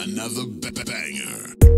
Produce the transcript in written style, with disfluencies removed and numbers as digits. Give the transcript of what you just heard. Another banger.